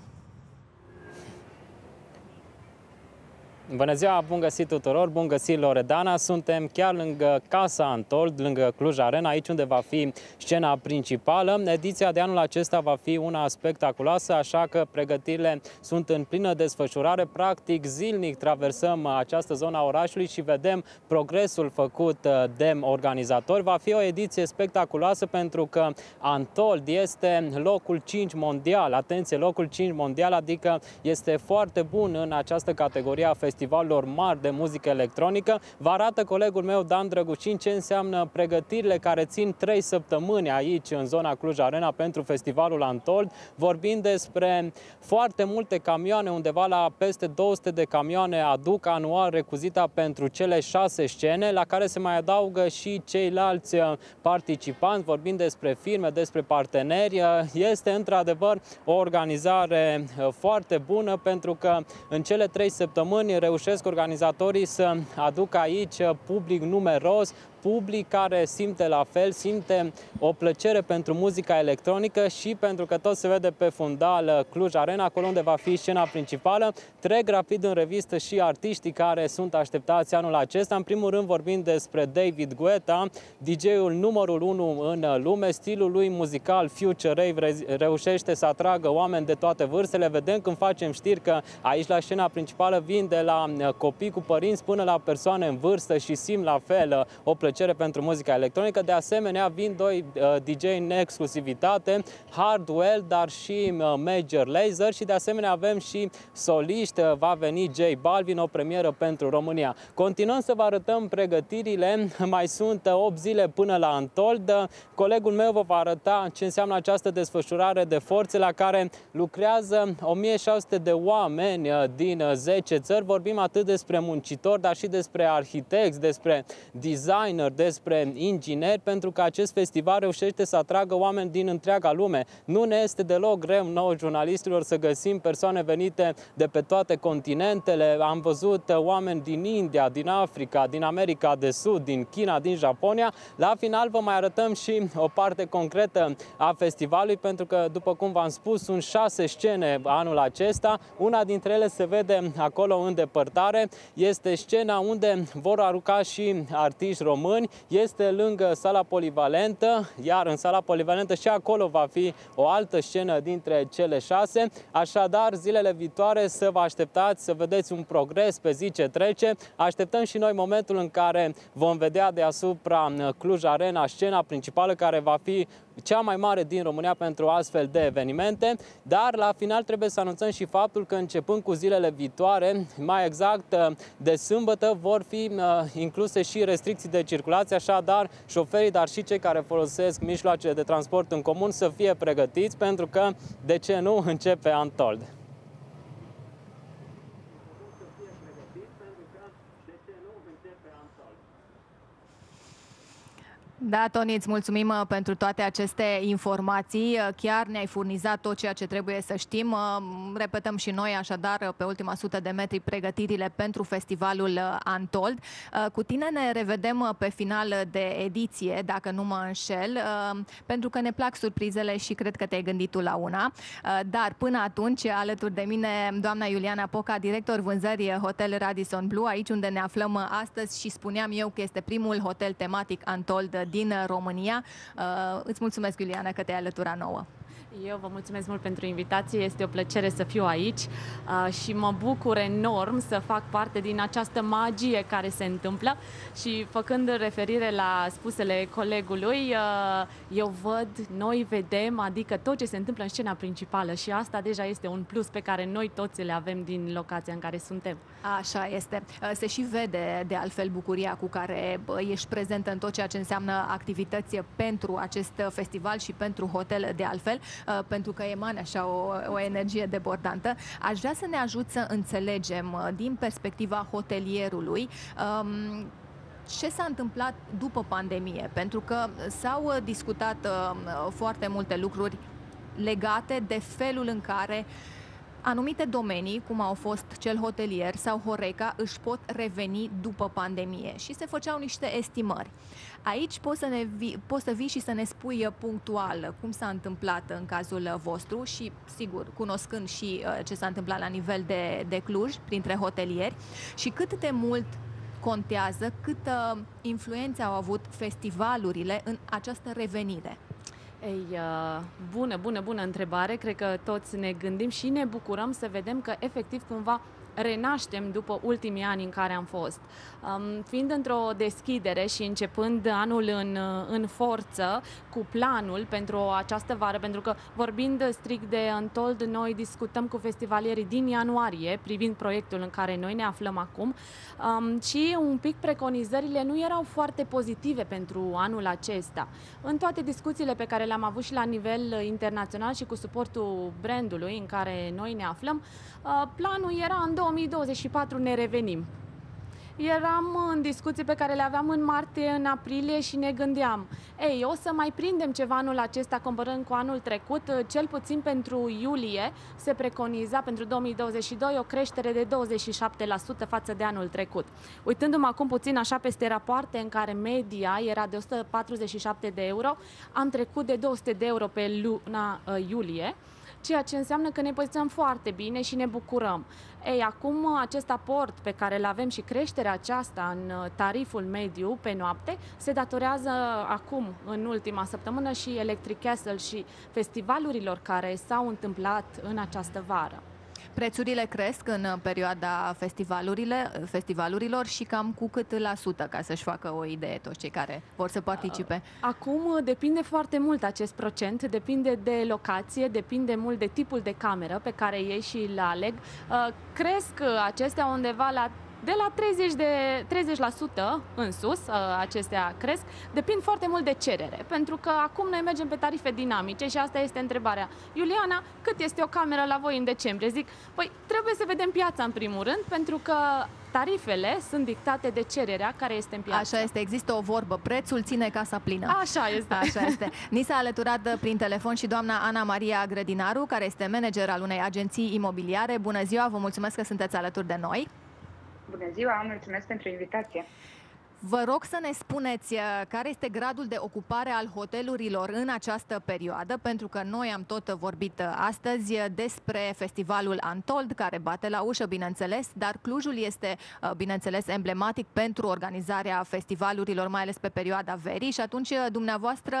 Bună ziua, bun găsit tuturor, bun găsit Loredana. Suntem chiar lângă Casa Untold, lângă Cluj Arena, aici unde va fi scena principală. Ediția de anul acesta va fi una spectaculoasă, așa că pregătirile sunt în plină desfășurare. Practic zilnic traversăm această zonă a orașului și vedem progresul făcut de organizatori. Va fi o ediție spectaculoasă pentru că Untold este locul cinci mondial. Atenție, locul cinci mondial, adică este foarte bun în această categorie a festivalului. festivalurilor mari de muzică electronică. Vă arată colegul meu, Dan Drăgușin, ce înseamnă pregătirile care țin trei săptămâni aici, în zona Cluj Arena, pentru festivalul Untold. Vorbim despre foarte multe camioane, undeva la peste două sute de camioane aduc anual recuzita pentru cele șase scene, la care se mai adaugă și ceilalți participanți. Vorbim despre firme, despre parteneri. Este într-adevăr o organizare foarte bună, pentru că în cele trei săptămâni reușesc organizatorii să aducă aici public numeros, public care simte la fel, simte o plăcere pentru muzica electronică, și pentru că tot se vede pe fundal Cluj Arena, acolo unde va fi scena principală. Trec rapid în revistă și artiștii care sunt așteptați anul acesta. În primul rând vorbim despre David Guetta, D J-ul numărul unu în lume. Stilul lui muzical Future Rave reușește să atragă oameni de toate vârstele. Vedem când facem știri că aici la scena principală vin de la copii cu părinți până la persoane în vârstă și simt la fel o plăcere pentru muzica electronică. De asemenea, vin doi D J în exclusivitate, Hardwell, dar și Major Laser, și de asemenea avem și soliști, va veni J Balvin, o premieră pentru România. Continuăm să vă arătăm pregătirile, mai sunt opt zile până la Untold. Colegul meu vă va arăta ce înseamnă această desfășurare de forțe, la care lucrează o mie șase sute de oameni din zece țări. Vorbim atât despre muncitori, dar și despre arhitecți, despre design, despre ingineri, pentru că acest festival reușește să atragă oameni din întreaga lume. Nu ne este deloc greu nouă jurnalistilor să găsim persoane venite de pe toate continentele. Am văzut oameni din India, din Africa, din America de Sud, din China, din Japonia. La final vă mai arătăm și o parte concretă a festivalului, pentru că, după cum v-am spus, sunt șase scene anul acesta. Una dintre ele se vede acolo în depărtare. Este scena unde vor arunca și artiști români. Este lângă sala polivalentă, iar în sala polivalentă și acolo va fi o altă scenă dintre cele șase. Așadar, zilele viitoare să vă așteptați să vedeți un progres pe zi ce trece. Așteptăm și noi momentul în care vom vedea deasupra Cluj Arena scena principală, care va fi cea mai mare din România pentru astfel de evenimente, dar la final trebuie să anunțăm și faptul că începând cu zilele viitoare, mai exact de sâmbătă, vor fi incluse și restricții de circulație, așadar șoferii, dar și cei care folosesc mijloacele de transport în comun să fie pregătiți, pentru că, de ce nu, începe Untold. Da, Toni, îți mulțumim pentru toate aceste informații. Chiar ne-ai furnizat tot ceea ce trebuie să știm. Repetăm și noi, așadar, pe ultima sută de metri, pregătirile pentru festivalul Untold. Cu tine ne revedem pe final de ediție, dacă nu mă înșel, pentru că ne plac surprizele și cred că te-ai gândit tu la una. Dar până atunci, alături de mine, doamna Iuliana Poca, director vânzări Hotel Radisson Blu, aici unde ne aflăm astăzi și spuneam eu că este primul hotel tematic Untold din România. Uh, îți mulțumesc, Iuliana, că te-ai alăturat nouă. Eu vă mulțumesc mult pentru invitație, este o plăcere să fiu aici uh, și mă bucur enorm să fac parte din această magie care se întâmplă și făcând referire la spusele colegului, uh, eu văd, noi vedem, adică tot ce se întâmplă în scena principală și asta deja este un plus pe care noi toți le avem din locația în care suntem. Așa este. Se și vede de altfel bucuria cu care ești prezentă în tot ceea ce înseamnă activități pentru acest festival și pentru hotel de altfel, pentru că emane așa o, o energie debordantă. Aș vrea să ne ajut să înțelegem din perspectiva hotelierului um... ce s-a întâmplat după pandemie, pentru că s-au discutat uh, foarte multe lucruri legate de felul în care anumite domenii, cum au fost cel hotelier sau Horeca, își pot reveni după pandemie și se făceau niște estimări. Aici poți să, ne vi, poți să vii și să ne spui punctual cum s-a întâmplat în cazul vostru și, sigur, cunoscând și ce s-a întâmplat la nivel de, de Cluj, printre hotelieri, și cât de mult contează, câtă influență au avut festivalurile în această revenire. Ei, bună, bună, bună întrebare. Cred că toți ne gândim și ne bucurăm să vedem că efectiv cumva renaștem după ultimii ani în care am fost. Um, fiind într-o deschidere și începând anul în, în forță cu planul pentru această vară, pentru că vorbind strict de Untold, noi discutăm cu festivalierii din ianuarie privind proiectul în care noi ne aflăm acum um, și un pic preconizările nu erau foarte pozitive pentru anul acesta. În toate discuțiile pe care le-am avut și la nivel internațional și cu suportul brandului în care noi ne aflăm, uh, planul era în două mii douăzeci și patru ne revenim. Eram în discuții pe care le aveam în martie, în aprilie și ne gândeam, ei, o să mai prindem ceva anul acesta comparând cu anul trecut, cel puțin pentru iulie se preconiza pentru două mii douăzeci și doi o creștere de douăzeci și șapte la sută față de anul trecut. Uitându-mă acum puțin așa peste rapoarte în care media era de o sută patruzeci și șapte de euro, am trecut de două sute de euro pe luna iulie, ceea ce înseamnă că ne poziționăm foarte bine și ne bucurăm. Ei, acum acest aport pe care îl avem și creșterea aceasta în tariful mediu pe noapte se datorează acum, în ultima săptămână, și Electric Castle și festivalurilor care s-au întâmplat în această vară. Prețurile cresc în perioada festivalurilor și cam cu cât la sută, ca să-și facă o idee toți cei care vor să participe? Acum depinde foarte mult acest procent, depinde de locație, depinde mult de tipul de cameră pe care ei și le aleg. Cresc acestea undeva la de la treizeci la sută în sus, acestea cresc, depinde foarte mult de cerere, pentru că acum noi mergem pe tarife dinamice și asta este întrebarea. Iuliana, cât este o cameră la voi în decembrie? Zic, păi trebuie să vedem piața în primul rând, pentru că tarifele sunt dictate de cererea care este în piață. Așa este, există o vorbă, prețul ține casa plină. Așa este. Așa este. Ni s-a alăturat prin telefon și doamna Ana Maria Grădinaru, care este manager al unei agenții imobiliare. Bună ziua, vă mulțumesc că sunteți alături de noi. Bună ziua, mulțumesc pentru invitație. Vă rog să ne spuneți care este gradul de ocupare al hotelurilor în această perioadă, pentru că noi am tot vorbit astăzi despre festivalul Untold, care bate la ușă, bineînțeles, dar Clujul este, bineînțeles, emblematic pentru organizarea festivalurilor, mai ales pe perioada verii și atunci dumneavoastră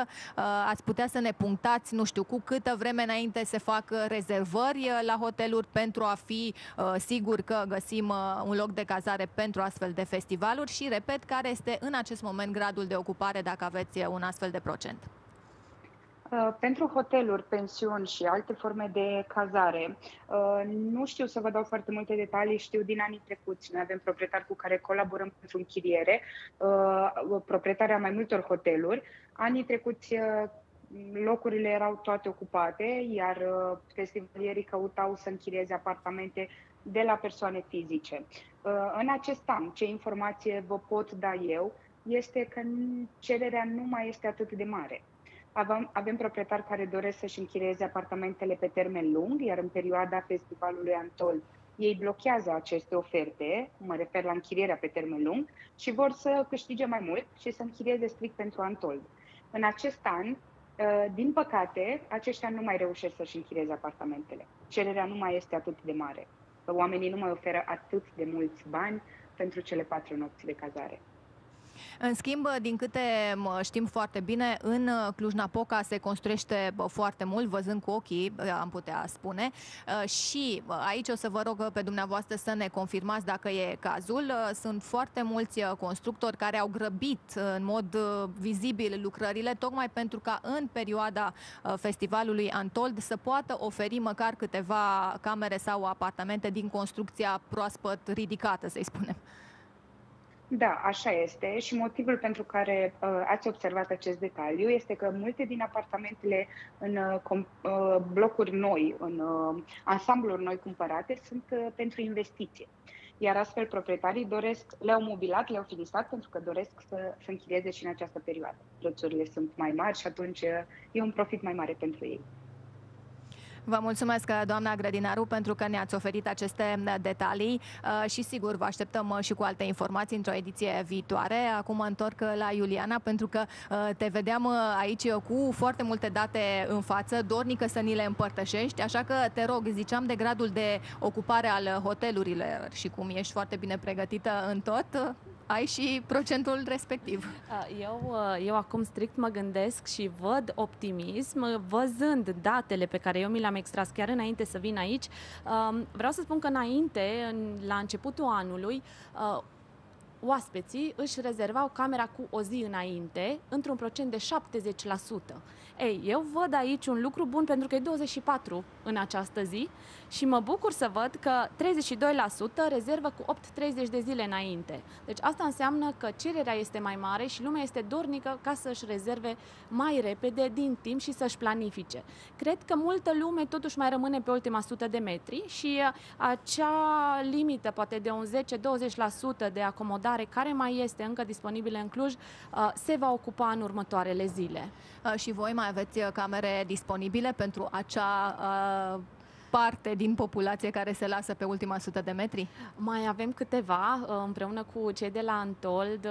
ați putea să ne punctați, nu știu, cu câtă vreme înainte se fac rezervări la hoteluri pentru a fi sigur că găsim un loc de cazare pentru astfel de festivaluri și, repet, care este în acest moment gradul de ocupare, dacă aveți un astfel de procent? Pentru hoteluri, pensiuni și alte forme de cazare, nu știu să vă dau foarte multe detalii, știu din anii trecuți. Noi avem proprietari cu care colaborăm pentru închiriere, proprietarea mai multor hoteluri. Anii trecuți locurile erau toate ocupate, iar festivalierii căutau să închirieze apartamente de la persoane fizice. În acest an, ce informație vă pot da eu, este că cererea nu mai este atât de mare. Avem, avem proprietari care doresc să-și închirieze apartamentele pe termen lung, iar în perioada festivalului Untold ei blochează aceste oferte, mă refer la închirierea pe termen lung, și vor să câștige mai mult și să închirieze strict pentru Untold. În acest an, din păcate, aceștia nu mai reușesc să-și închirieze apartamentele. Cererea nu mai este atât de mare. Oamenii nu mai oferă atât de mulți bani pentru cele patru nopți de cazare. În schimb, din câte știm foarte bine, în Cluj-Napoca se construiește foarte mult, văzând cu ochii, am putea spune, și aici o să vă rog pe dumneavoastră să ne confirmați dacă e cazul. Sunt foarte mulți constructori care au grăbit în mod vizibil lucrările, tocmai pentru ca în perioada festivalului Untold să poată oferi măcar câteva camere sau apartamente din construcția proaspăt ridicată, să-i spunem. Da, așa este, și motivul pentru care uh, ați observat acest detaliu este că multe din apartamentele în uh, uh, blocuri noi, în uh, ansambluri noi cumpărate, sunt uh, pentru investiție. Iar astfel proprietarii doresc, le-au mobilat, le-au finisat pentru că doresc să se închirieze și în această perioadă. Prețurile sunt mai mari și atunci uh, e un profit mai mare pentru ei. Vă mulțumesc, doamna Grădinaru, pentru că ne-ați oferit aceste detalii și, sigur, vă așteptăm și cu alte informații într-o ediție viitoare. Acum mă întorc la Iuliana, pentru că te vedeam aici cu foarte multe date în față, dornică să ni le împărtășești, așa că te rog, ziceam de gradul de ocupare al hotelurilor și cum ești foarte bine pregătită în tot, ai și procentul respectiv. Eu, eu acum strict mă gândesc și văd optimism, văzând datele pe care eu mi le-am extras chiar înainte să vin aici. Vreau să spun că înainte, la începutul anului, oaspeții își rezervau camera cu o zi înainte, într-un procent de șaptezeci la sută. Ei, eu văd aici un lucru bun pentru că e douăzeci și patru în această zi și mă bucur să văd că treizeci și doi la sută rezervă cu opt treizeci de zile înainte. Deci asta înseamnă că cererea este mai mare și lumea este dornică ca să-și rezerve mai repede din timp și să-și planifice. Cred că multă lume totuși mai rămâne pe ultima sută de metri și acea limită poate de un zece douăzeci la sută de acomodare care mai este încă disponibilă în Cluj se va ocupa în următoarele zile. Și voi mai aveți camere disponibile pentru acea uh, parte din populație care se lasă pe ultima sută de metri? Mai avem câteva, împreună cu cei de la Untold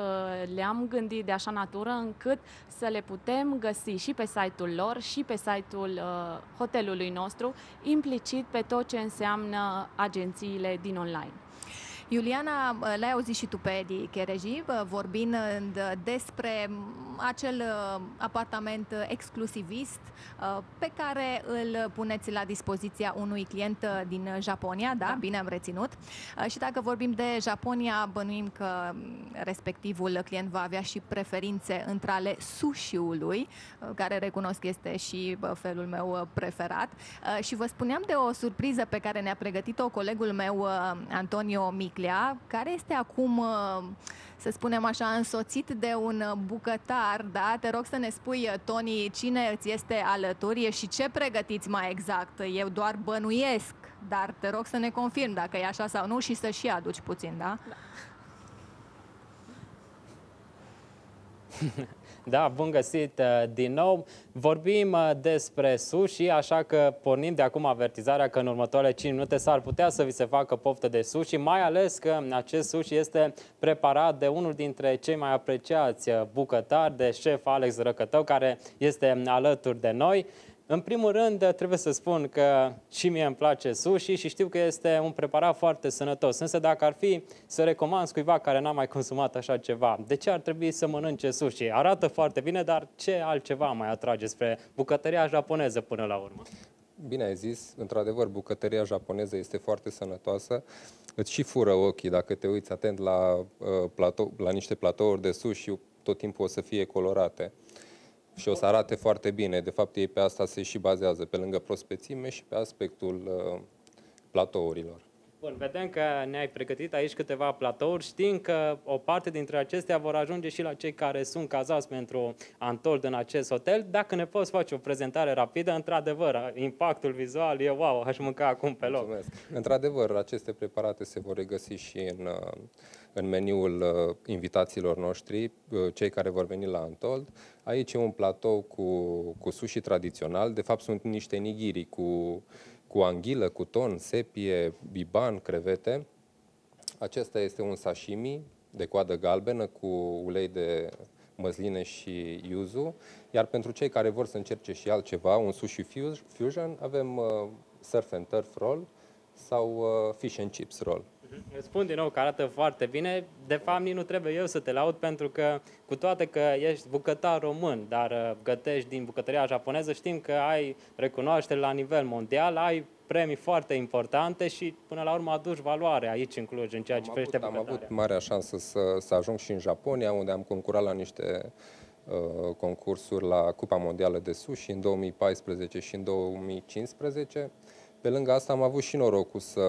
le-am gândit de așa natură încât să le putem găsi și pe site-ul lor și pe site-ul uh, hotelului nostru, implicit pe tot ce înseamnă agențiile din online. Iuliana, l-ai auzit și tu pe Edy Chereji, vorbind despre acel apartament exclusivist pe care îl puneți la dispoziția unui client din Japonia, da? Da. Bine am reținut. Și dacă vorbim de Japonia, bănuim că respectivul client va avea și preferințe între ale sushi-ului, care recunosc este și felul meu preferat. Și vă spuneam de o surpriză pe care ne-a pregătit-o colegul meu, Antonio Miclea, care este acum, să spunem așa, însoțit de un bucătar, da? Te rog să ne spui, Toni, cine îți este alături și ce pregătiți mai exact? Eu doar bănuiesc, dar te rog să ne confirm dacă e așa sau nu și să și aduci puțin, da? Da. Da, bun găsit din nou. Vorbim despre sushi, așa că pornim de acum avertizarea că în următoarele cinci minute s-ar putea să vi se facă poftă de sushi, mai ales că acest sushi este preparat de unul dintre cei mai apreciați bucătari, de șef Alex Răcătău, care este alături de noi. În primul rând, trebuie să spun că și mie îmi place sushi și știu că este un preparat foarte sănătos. Însă dacă ar fi să recomand cuiva care n-a mai consumat așa ceva, de ce ar trebui să mănânce sushi? Arată foarte bine, dar ce altceva mai atrage spre bucătăria japoneză până la urmă? Bine ai zis, într-adevăr, bucătăria japoneză este foarte sănătoasă. Îți și fură ochii dacă te uiți atent la, uh, platou, la niște platouri de sushi, tot timpul o să fie colorate. și o să arate foarte bine. De fapt, ei pe asta se și bazează, pe lângă prospețime și pe aspectul uh, platourilor. Bun, vedem că ne-ai pregătit aici câteva platouri. Știm că o parte dintre acestea vor ajunge și la cei care sunt cazați pentru Untold în acest hotel. Dacă ne poți face o prezentare rapidă, într-adevăr, impactul vizual e wow, aș mânca acum pe loc. Într-adevăr, aceste preparate se vor regăsi și în, în meniul invitațiilor noștri, cei care vor veni la Untold. Aici e un platou cu, cu sushi tradițional. De fapt, sunt niște nigiri cu... cu anghilă, cu ton, sepie, biban, crevete. Acesta este un sashimi de coadă galbenă cu ulei de măsline și yuzu. Iar pentru cei care vor să încerce și altceva, un sushi fusion, avem uh, surf and turf roll sau uh, fish and chips roll. Îți spun din nou că arată foarte bine. De fapt, nici nu trebuie eu să te laud, pentru că, cu toate că ești bucătar român, dar gătești din bucătăria japoneză, știm că ai recunoaștere la nivel mondial, ai premii foarte importante și, până la urmă, aduci valoare aici în Cluj, în ceea ce privește bucătarea. Am avut marea șansă să, să ajung și în Japonia, unde am concurat la niște uh, concursuri la Cupa Mondială de Sushi în două mii paisprezece și în două mii cincisprezece. Pe lângă asta am avut și norocul să,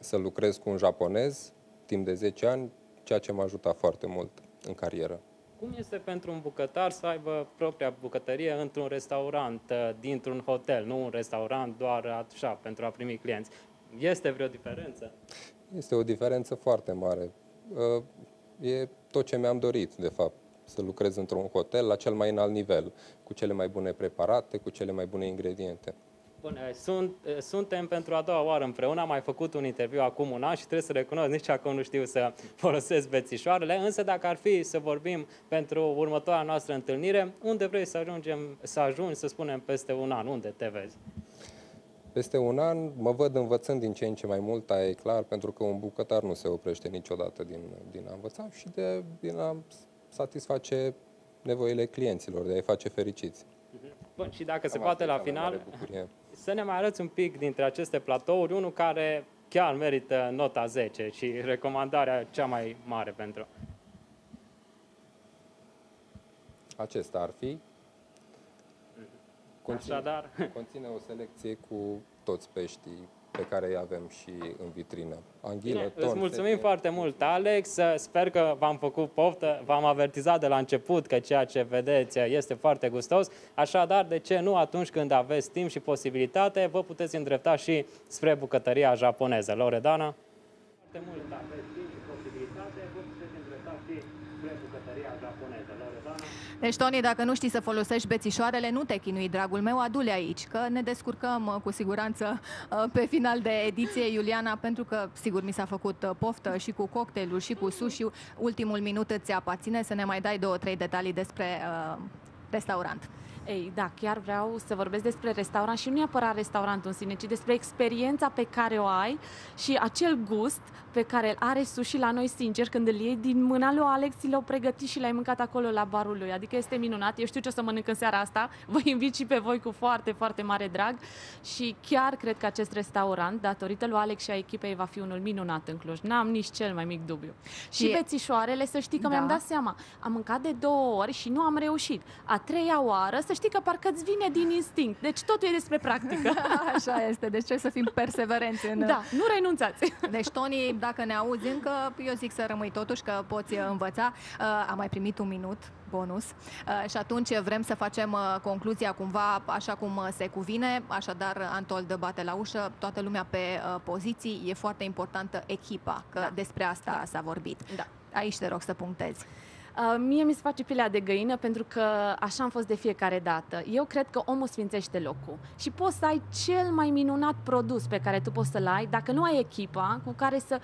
să lucrez cu un japonez timp de zece ani, ceea ce m-a ajutat foarte mult în carieră. Cum este pentru un bucătar să aibă propria bucătărie într-un restaurant, dintr-un hotel, nu un restaurant doar așa, pentru a primi clienți? Este vreo diferență? Este o diferență foarte mare. E tot ce mi-am dorit, de fapt, să lucrez într-un hotel la cel mai înalt nivel, cu cele mai bune preparate, cu cele mai bune ingrediente. Bun, sunt, suntem pentru a doua oară împreună, am mai făcut un interviu acum un an și trebuie să recunosc, nici acum nu știu să folosesc bețișoarele, însă dacă ar fi să vorbim pentru următoarea noastră întâlnire, unde vrei să ajungem, să ajungi, să spunem, peste un an? Unde te vezi? Peste un an mă văd învățând din ce în ce mai mult, aia e clar, pentru că un bucătar nu se oprește niciodată din, din a învăța și de, din a satisface nevoile clienților, de a-i face fericiți. Bun, și dacă se poate la final, să ne mai arăți un pic dintre aceste platouri, unul care chiar merită nota zece și recomandarea cea mai mare pentru... Acesta ar fi. Conține, Așadar... conține o selecție cu toți peștii pe care îi avem și în vitrină. Anghilă, Bine, ton, îți mulțumim fete. foarte mult, Alex. Sper că v-am făcut poftă. V-am avertizat de la început că ceea ce vedeți este foarte gustos. Așadar, de ce nu, atunci când aveți timp și posibilitate, vă puteți îndrepta și spre bucătăria japoneză. Loredana? Foarte mult aveți timp și posibilitate, vă puteți îndrepta și spre bucătăria japoneză. Loredana? Deci, Toni, dacă nu știi să folosești bețișoarele, nu te chinui, dragul meu, adu-le aici, că ne descurcăm cu siguranță pe final de ediție, Iuliana, pentru că, sigur, mi s-a făcut poftă și cu cocktailul și cu sushi-ul. Ultimul minut îți aparține să ne mai dai două, trei detalii despre uh, restaurant. Ei, da, chiar vreau să vorbesc despre restaurant și nu neapărat restaurantul în sine, ci despre experiența pe care o ai și acel gust pe care îl are sushi la noi, sincer, când îl iei din mâna lui Alex, l-au pregătit și l-ai mâncat acolo la barul lui. Adică este minunat, eu știu ce o să mănânc în seara asta, vă invit și pe voi cu foarte, foarte mare drag și chiar cred că acest restaurant, datorită lui Alex și a echipei, va fi unul minunat în Cluj. N-am nici cel mai mic dubiu. Și e... bețișoarele, să știi că da. mi-am dat seama, am mâncat de două ori și nu am reușit. A treia oară, să știi că parcă îți vine din instinct. Deci totul e despre practică. Așa este. Deci trebuie să fim perseverenți. În... Da, nu renunțați. Deci, Toni, dacă ne auzi încă, eu zic să rămâi totuși, că poți învăța. Am mai primit un minut bonus și atunci vrem să facem concluzia cumva așa cum se cuvine. Așadar, Untold bate la ușă, toată lumea pe poziții. E foarte importantă echipa, că da. despre asta da. s-a vorbit. Da. Aici te rog să punctezi. Mie mi se face pielea de găină, pentru că așa am fost de fiecare dată. Eu cred că omul sfințește locul și poți să ai cel mai minunat produs pe care tu poți să-l ai, dacă nu ai echipa cu care să,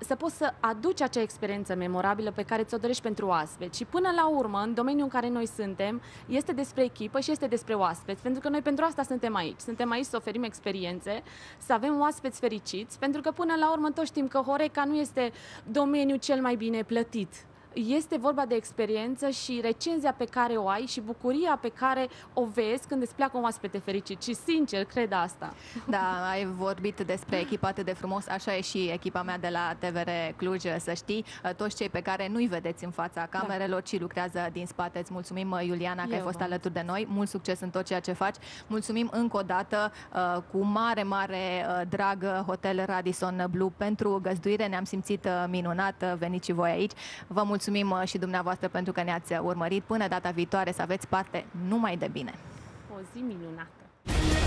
să poți să aduci acea experiență memorabilă pe care ți-o dorești pentru oaspeți. Și până la urmă, în domeniul în care noi suntem, este despre echipă și este despre oaspeți, pentru că noi pentru asta suntem aici. Suntem aici să oferim experiențe, să avem oaspeți fericiți, pentru că până la urmă toți știm că Horeca nu este domeniul cel mai bine plătit este vorba de experiență și recenzia pe care o ai și bucuria pe care o vezi când îți pleacă oaspete fericit. Și sincer, cred asta. Da, ai vorbit despre echipa atât de frumos, așa e și echipa mea de la T V R Cluj, să știi. Toți cei pe care nu-i vedeți în fața camerelor, ci lucrează din spate. Îți mulțumim, Iuliana, că Eu ai fost alături de noi. Mult succes în tot ceea ce faci. Mulțumim încă o dată cu mare, mare drag Hotel Radisson Blu pentru găzduire. Ne-am simțit minunat. Veniți și voi aici. Vă mulțumim. Mulțumim și dumneavoastră pentru că ne-ați urmărit. Până data viitoare, să aveți parte numai de bine. O zi minunată!